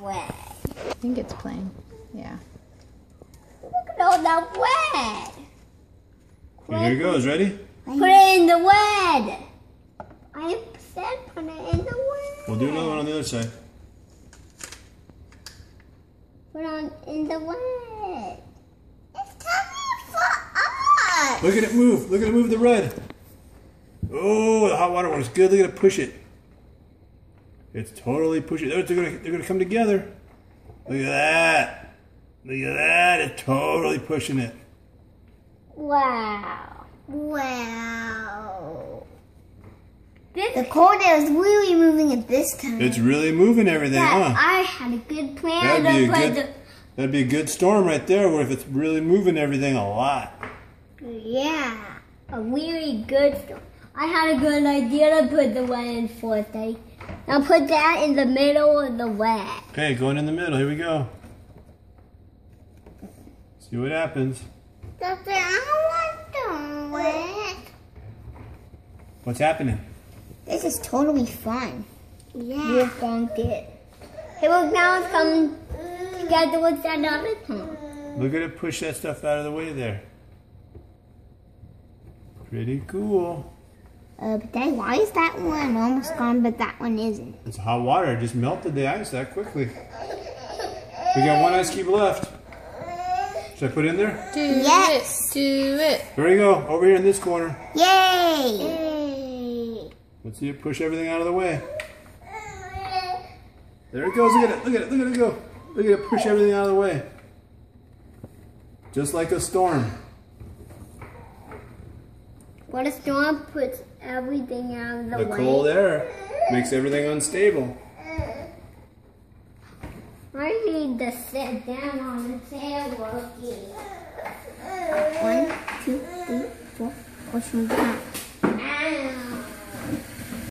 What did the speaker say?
wet. I think it's plain. Yeah. Look at all that wet. Here it goes. Ready? Put it in the wet. I said put it in the wet. We'll do another one on the other side. Put it in the wet. It's coming for us. Look at it move. Look at it move the red. Oh, the hot water one is good. Look at it push it. It's totally pushing. They're gonna come together. Look at that. Look at that. It's totally pushing it. Wow. Wow. The cold air is really moving at this time. It's really moving everything, huh? I had a good plan. That'd be a good storm right there, where if it's really moving everything a lot. Yeah. A really good storm. I had a good idea to put the wet in for thing. Now put that in the middle of the wet. Okay, going in the middle. Here we go. See what happens. Doctor, I don't want the wet. What's happening? This is totally fun. Yeah. You funked it. Hey, look, now it's coming together with that other pump. Look at it push that stuff out of the way there. Pretty cool. But then why is that one almost gone, but that one isn't? It's hot water. It just melted the ice that quickly. We got one ice cube left. Should I put it in there? Do it. There you go. Over here in this corner. Yay! Let's see it push everything out of the way. There it goes. Look at it. Look at it. Look at it go. Look at it push everything out of the way. Just like a storm. What a storm puts everything out of the way. The cold air makes everything unstable. I need to sit down on the table here. 1, 2, 3, 4. Push me down. Ow.